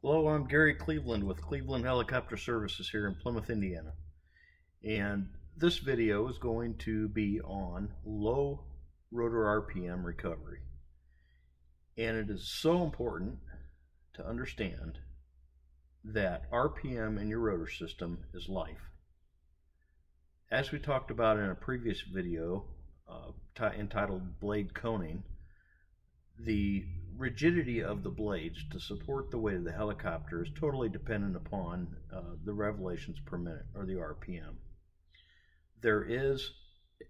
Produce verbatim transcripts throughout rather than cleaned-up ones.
Hello, I'm Gary Cleveland with Cleveland Helicopter Services here in Plymouth, Indiana. And this video is going to be on low rotor R P M recovery. And it is so important to understand that R P M in your rotor system is life. As we talked about in a previous video uh, entitled Blade Coning, the rigidity of the blades to support the weight of the helicopter is totally dependent upon uh, the revolutions per minute, or the R P M. There is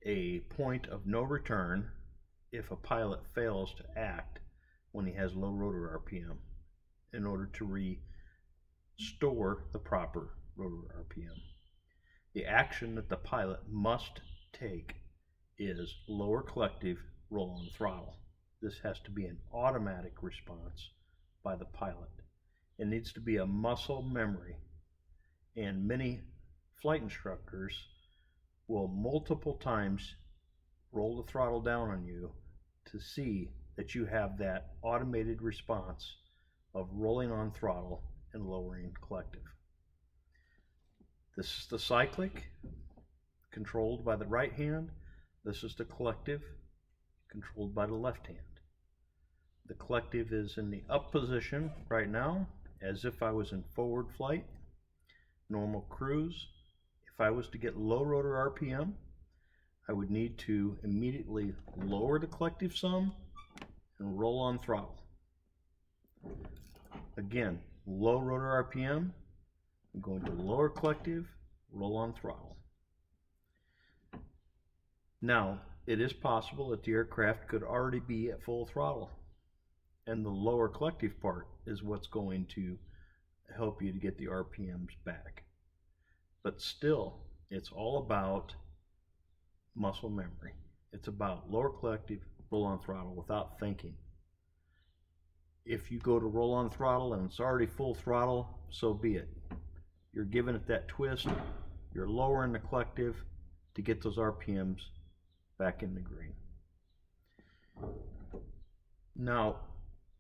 a point of no return if a pilot fails to act when he has low rotor R P M in order to restore the proper rotor R P M. The action that the pilot must take is lower collective, roll on throttle. This has to be an automatic response by the pilot. It needs to be a muscle memory. And many flight instructors will multiple times roll the throttle down on you to see that you have that automated response of rolling on throttle and lowering collective. This is the cyclic, controlled by the right hand. This is the collective, controlled by the left hand. The collective is in the up position right now, as if I was in forward flight, normal cruise. If I was to get low rotor R P M, I would need to immediately lower the collective some and roll on throttle. Again, low rotor R P M, I'm going to lower collective, roll on throttle. Now, it is possible that the aircraft could already be at full throttle, and the lower collective part is what's going to help you to get the R P Ms back. But still, it's all about muscle memory. It's about lower collective, roll on throttle without thinking. If you go to roll on throttle and it's already full throttle, so be it. You're giving it that twist, you're lowering the collective to get those R P Ms back in the green. Now,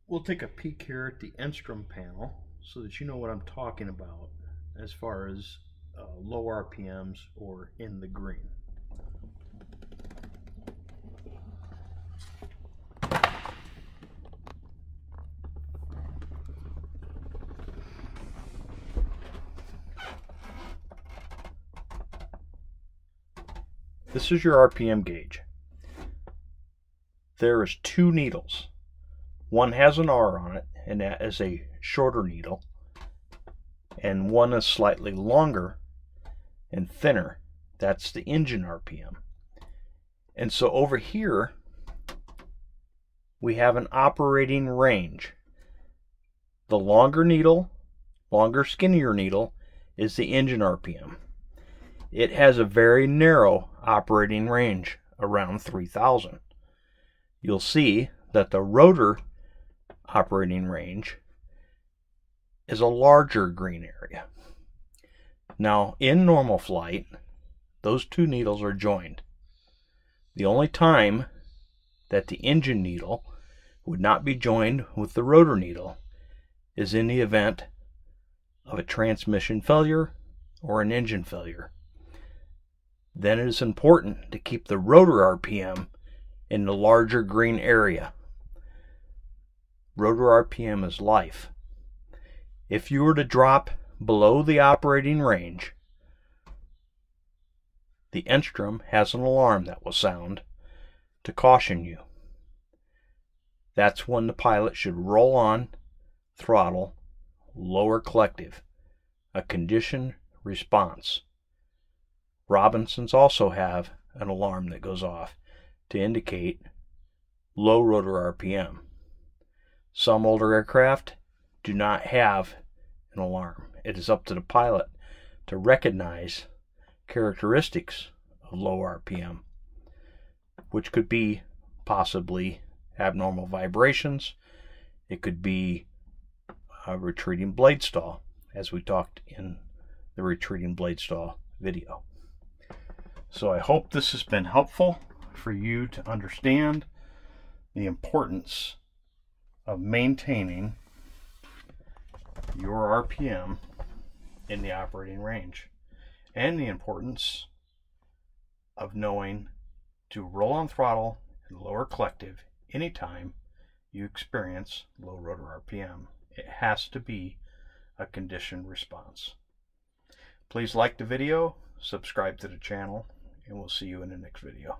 we'll take a peek here at the Enstrom panel so that you know what I'm talking about as far as uh, low R P Ms or in the green. This is your R P M gauge. There is two needles. One has an R on it, and that is a shorter needle, and one is slightly longer and thinner. That's the engine R P M. And so over here we have an operating range. The longer needle, longer skinnier needle, is the engine R P M. It has a very narrow operating range, around three thousand. You'll see that the rotor operating range is a larger green area. Now, in normal flight, those two needles are joined. The only time that the engine needle would not be joined with the rotor needle is in the event of a transmission failure or an engine failure. Then it is important to keep the rotor R P M in the larger green area. Rotor R P M is life. If you were to drop below the operating range, the Enstrom has an alarm that will sound to caution you. That's when the pilot should roll on, throttle, lower collective, a conditioned response. Robinsons also have an alarm that goes off to indicate low rotor R P M. Some older aircraft do not have an alarm. It is up to the pilot to recognize characteristics of low R P M, which could be possibly abnormal vibrations. It could be a retreating blade stall, as we talked in the retreating blade stall video. So I hope this has been helpful for you to understand the importance of maintaining your R P M in the operating range, and the importance of knowing to roll on throttle and lower collective anytime you experience low rotor R P M. It has to be a conditioned response. Please like the video, subscribe to the channel, and we'll see you in the next video.